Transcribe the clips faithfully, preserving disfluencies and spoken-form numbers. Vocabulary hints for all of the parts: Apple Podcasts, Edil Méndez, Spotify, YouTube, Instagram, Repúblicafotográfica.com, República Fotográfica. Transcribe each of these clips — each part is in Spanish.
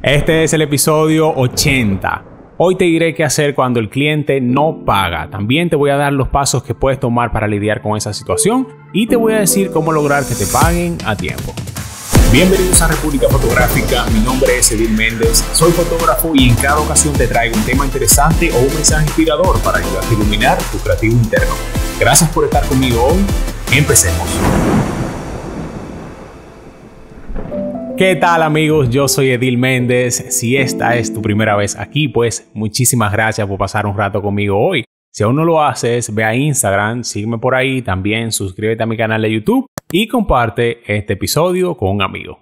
Este es el episodio ochenta. Hoy te diré qué hacer cuando el cliente no paga. También te voy a dar los pasos que puedes tomar para lidiar con esa situación y te voy a decir cómo lograr que te paguen a tiempo. Bienvenidos a República Fotográfica. Mi nombre es Edil Méndez, soy fotógrafo y en cada ocasión te traigo un tema interesante o un mensaje inspirador para ayudarte a iluminar tu creativo interno. Gracias por estar conmigo hoy. Empecemos. ¿Qué tal, amigos? Yo soy Edil Méndez. Si esta es tu primera vez aquí, pues muchísimas gracias por pasar un rato conmigo hoy. Si aún no lo haces, ve a Instagram, sígueme por ahí, también suscríbete a mi canal de YouTube y comparte este episodio con un amigo.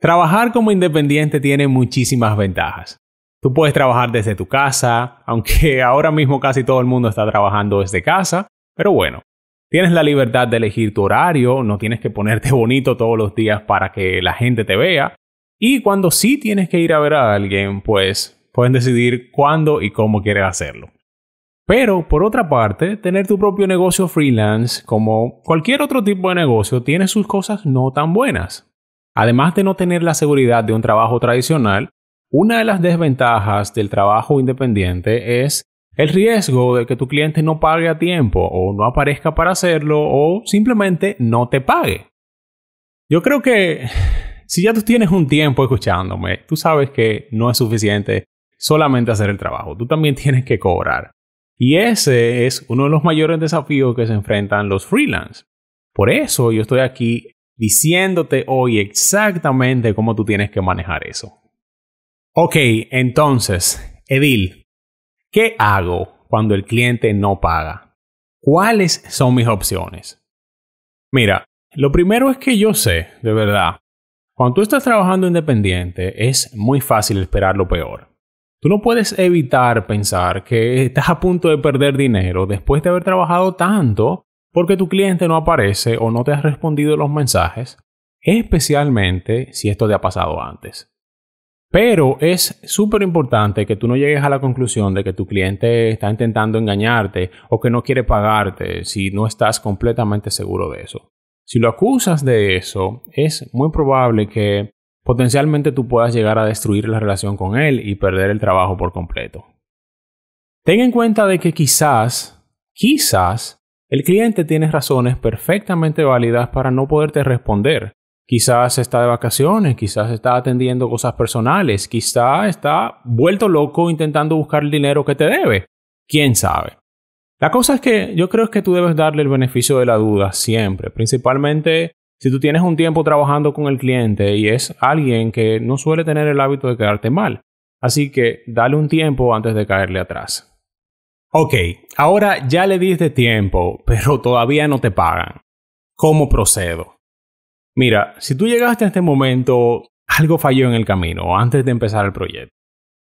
Trabajar como independiente tiene muchísimas ventajas. Tú puedes trabajar desde tu casa, aunque ahora mismo casi todo el mundo está trabajando desde casa, pero bueno. Tienes la libertad de elegir tu horario, no tienes que ponerte bonito todos los días para que la gente te vea. Y cuando sí tienes que ir a ver a alguien, pues puedes decidir cuándo y cómo quieres hacerlo. Pero, por otra parte, tener tu propio negocio freelance, como cualquier otro tipo de negocio, tiene sus cosas no tan buenas. Además de no tener la seguridad de un trabajo tradicional, una de las desventajas del trabajo independiente es el riesgo de que tu cliente no pague a tiempo o no aparezca para hacerlo o simplemente no te pague. Yo creo que si ya tú tienes un tiempo escuchándome, tú sabes que no es suficiente solamente hacer el trabajo. Tú también tienes que cobrar. Y ese es uno de los mayores desafíos que se enfrentan los freelance. Por eso yo estoy aquí diciéndote hoy exactamente cómo tú tienes que manejar eso. Ok, entonces, Edil, ¿qué hago cuando el cliente no paga? ¿Cuáles son mis opciones? Mira, lo primero es que yo sé, de verdad, cuando tú estás trabajando independiente es muy fácil esperar lo peor. Tú no puedes evitar pensar que estás a punto de perder dinero después de haber trabajado tanto porque tu cliente no aparece o no te ha respondido los mensajes, especialmente si esto te ha pasado antes. Pero es súper importante que tú no llegues a la conclusión de que tu cliente está intentando engañarte o que no quiere pagarte si no estás completamente seguro de eso. Si lo acusas de eso, es muy probable que potencialmente tú puedas llegar a destruir la relación con él y perder el trabajo por completo. Ten en cuenta de que quizás, quizás, el cliente tiene razones perfectamente válidas para no poderte responder. Quizás está de vacaciones, quizás está atendiendo cosas personales, quizás está vuelto loco intentando buscar el dinero que te debe. ¿Quién sabe? La cosa es que yo creo que tú debes darle el beneficio de la duda siempre, principalmente si tú tienes un tiempo trabajando con el cliente y es alguien que no suele tener el hábito de quedarte mal. Así que dale un tiempo antes de caerle atrás. Ok, ahora ya le diste tiempo, pero todavía no te pagan. ¿Cómo procedo? Mira, si tú llegaste a este momento, algo falló en el camino antes de empezar el proyecto.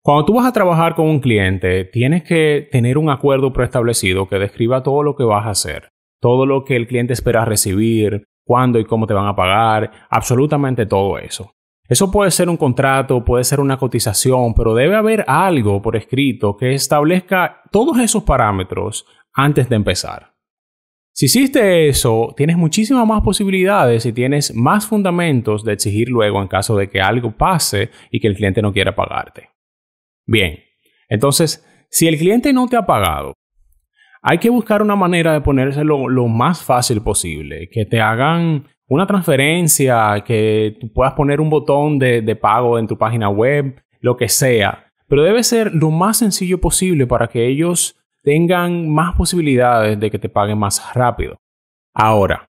Cuando tú vas a trabajar con un cliente, tienes que tener un acuerdo preestablecido que describa todo lo que vas a hacer, todo lo que el cliente espera recibir, cuándo y cómo te van a pagar, absolutamente todo eso. Eso puede ser un contrato, puede ser una cotización, pero debe haber algo por escrito que establezca todos esos parámetros antes de empezar. Si hiciste eso, tienes muchísimas más posibilidades y tienes más fundamentos de exigir luego en caso de que algo pase y que el cliente no quiera pagarte. Bien, entonces, si el cliente no te ha pagado, hay que buscar una manera de ponérselo lo más fácil posible, que te hagan una transferencia, que tú puedas poner un botón de, de pago en tu página web, lo que sea, pero debe ser lo más sencillo posible para que ellos tengan más posibilidades de que te paguen más rápido. Ahora,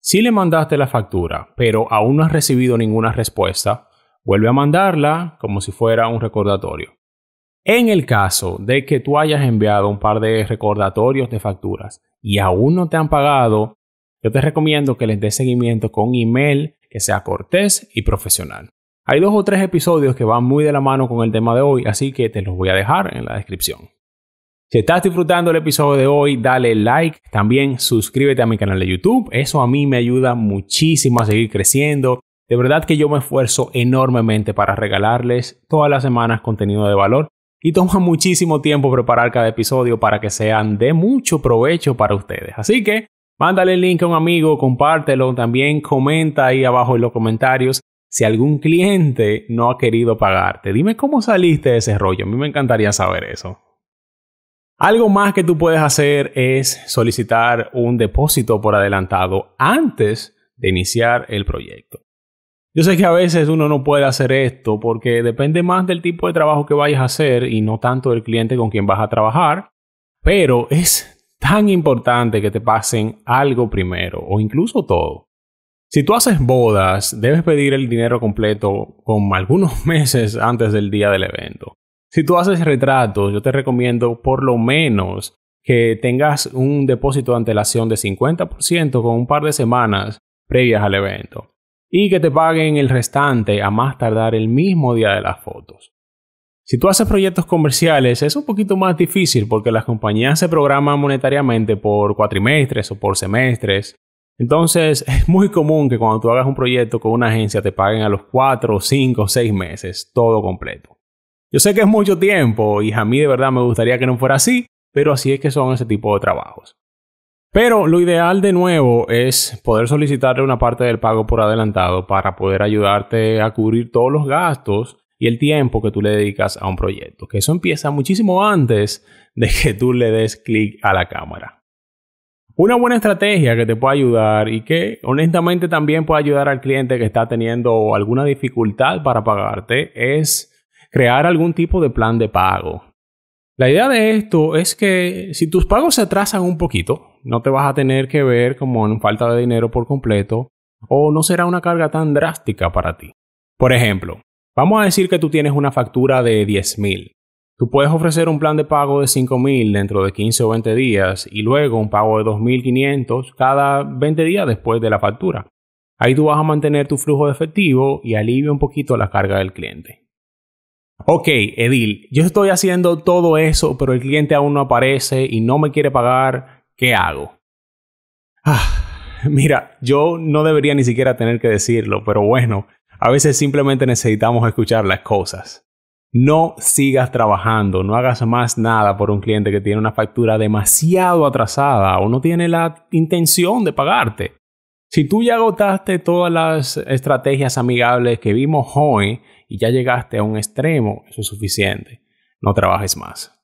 si le mandaste la factura, pero aún no has recibido ninguna respuesta, vuelve a mandarla como si fuera un recordatorio. En el caso de que tú hayas enviado un par de recordatorios de facturas y aún no te han pagado, yo te recomiendo que les des seguimiento con email que sea cortés y profesional. Hay dos o tres episodios que van muy de la mano con el tema de hoy, así que te los voy a dejar en la descripción. Si estás disfrutando el episodio de hoy, dale like, también suscríbete a mi canal de YouTube, eso a mí me ayuda muchísimo a seguir creciendo. De verdad que yo me esfuerzo enormemente para regalarles todas las semanas contenido de valor y toma muchísimo tiempo preparar cada episodio para que sean de mucho provecho para ustedes. Así que mándale el link a un amigo, compártelo, también comenta ahí abajo en los comentarios Si algún cliente no ha querido pagarte, dime cómo saliste de ese rollo. A mí me encantaría saber eso. Algo más que tú puedes hacer es solicitar un depósito por adelantado antes de iniciar el proyecto. Yo sé que a veces uno no puede hacer esto porque depende más del tipo de trabajo que vayas a hacer y no tanto del cliente con quien vas a trabajar, pero es tan importante que te pasen algo primero o incluso todo. Si tú haces bodas, debes pedir el dinero completo con algunos meses antes del día del evento. Si tú haces retratos, yo te recomiendo por lo menos que tengas un depósito de antelación de cincuenta por ciento con un par de semanas previas al evento y que te paguen el restante a más tardar el mismo día de las fotos. Si tú haces proyectos comerciales, es un poquito más difícil porque las compañías se programan monetariamente por cuatrimestres o por semestres. Entonces, es muy común que cuando tú hagas un proyecto con una agencia te paguen a los cuatro, cinco, seis meses, todo completo. Yo sé que es mucho tiempo y a mí de verdad me gustaría que no fuera así, pero así es que son ese tipo de trabajos. Pero lo ideal de nuevo es poder solicitarle una parte del pago por adelantado para poder ayudarte a cubrir todos los gastos y el tiempo que tú le dedicas a un proyecto, que eso empieza muchísimo antes de que tú le des clic a la cámara. Una buena estrategia que te puede ayudar y que honestamente también puede ayudar al cliente que está teniendo alguna dificultad para pagarte es crear algún tipo de plan de pago. La idea de esto es que si tus pagos se atrasan un poquito, no te vas a tener que ver como en falta de dinero por completo o no será una carga tan drástica para ti. Por ejemplo, vamos a decir que tú tienes una factura de diez mil. Tú puedes ofrecer un plan de pago de cinco mil dentro de quince o veinte días y luego un pago de dos mil quinientos cada veinte días después de la factura. Ahí tú vas a mantener tu flujo de efectivo y alivia un poquito la carga del cliente. Ok, Edil, yo estoy haciendo todo eso, pero el cliente aún no aparece y no me quiere pagar. ¿Qué hago? Ah, mira, yo no debería ni siquiera tener que decirlo, pero bueno, a veces simplemente necesitamos escuchar las cosas. No sigas trabajando, no hagas más nada por un cliente que tiene una factura demasiado atrasada o no tiene la intención de pagarte. Si tú ya agotaste todas las estrategias amigables que vimos hoy y ya llegaste a un extremo, eso es suficiente. No trabajes más.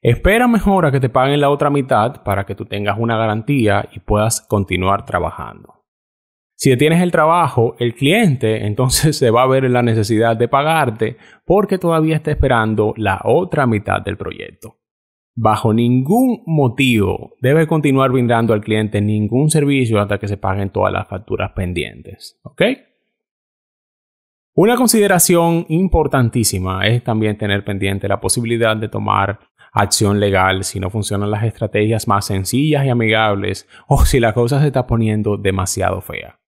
Espera mejor a que te paguen la otra mitad para que tú tengas una garantía y puedas continuar trabajando. Si detienes el trabajo, el cliente entonces se va a ver en la necesidad de pagarte porque todavía está esperando la otra mitad del proyecto. Bajo ningún motivo debes continuar brindando al cliente ningún servicio hasta que se paguen todas las facturas pendientes, ¿ok? Una consideración importantísima es también tener pendiente la posibilidad de tomar acción legal si no funcionan las estrategias más sencillas y amigables o si la cosa se está poniendo demasiado fea.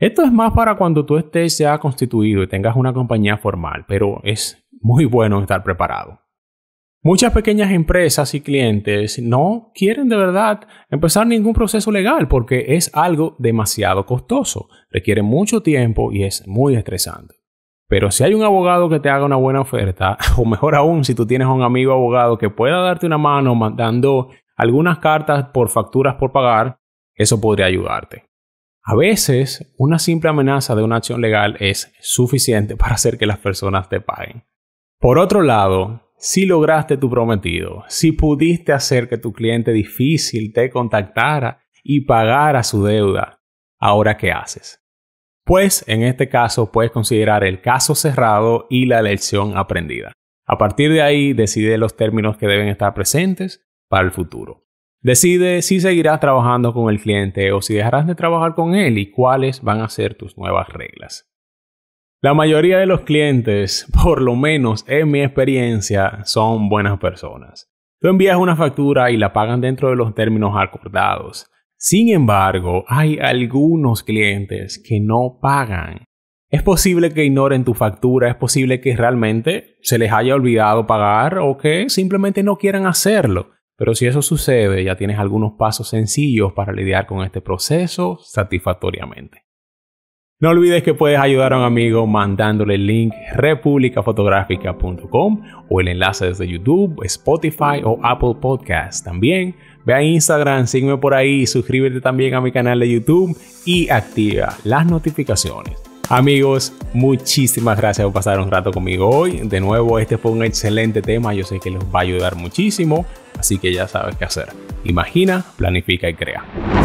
Esto es más para cuando tú estés ya constituido y tengas una compañía formal, pero es muy bueno estar preparado. Muchas pequeñas empresas y clientes no quieren de verdad empezar ningún proceso legal porque es algo demasiado costoso, requiere mucho tiempo y es muy estresante. Pero si hay un abogado que te haga una buena oferta, o mejor aún si tú tienes un amigo abogado que pueda darte una mano mandando algunas cartas por facturas por pagar, eso podría ayudarte. A veces, una simple amenaza de una acción legal es suficiente para hacer que las personas te paguen. Por otro lado, si lograste tu prometido, si pudiste hacer que tu cliente difícil te contactara y pagara su deuda, ¿ahora qué haces? Pues en este caso puedes considerar el caso cerrado y la lección aprendida. A partir de ahí, decide los términos que deben estar presentes para el futuro. Decide si seguirás trabajando con el cliente o si dejarás de trabajar con él y cuáles van a ser tus nuevas reglas. La mayoría de los clientes, por lo menos en mi experiencia, son buenas personas. Tú envías una factura y la pagan dentro de los términos acordados. Sin embargo, hay algunos clientes que no pagan. Es posible que ignoren tu factura, es posible que realmente se les haya olvidado pagar o que simplemente no quieran hacerlo. Pero si eso sucede, ya tienes algunos pasos sencillos para lidiar con este proceso satisfactoriamente. No olvides que puedes ayudar a un amigo mandándole el link república fotográfica punto com o el enlace desde YouTube, Spotify o Apple Podcasts. También ve a Instagram, sígueme por ahí, suscríbete también a mi canal de YouTube y activa las notificaciones. Amigos, muchísimas gracias por pasar un rato conmigo hoy. De nuevo, este fue un excelente tema. Yo sé que les va a ayudar muchísimo. Así que ya sabes qué hacer. Imagina, planifica y crea.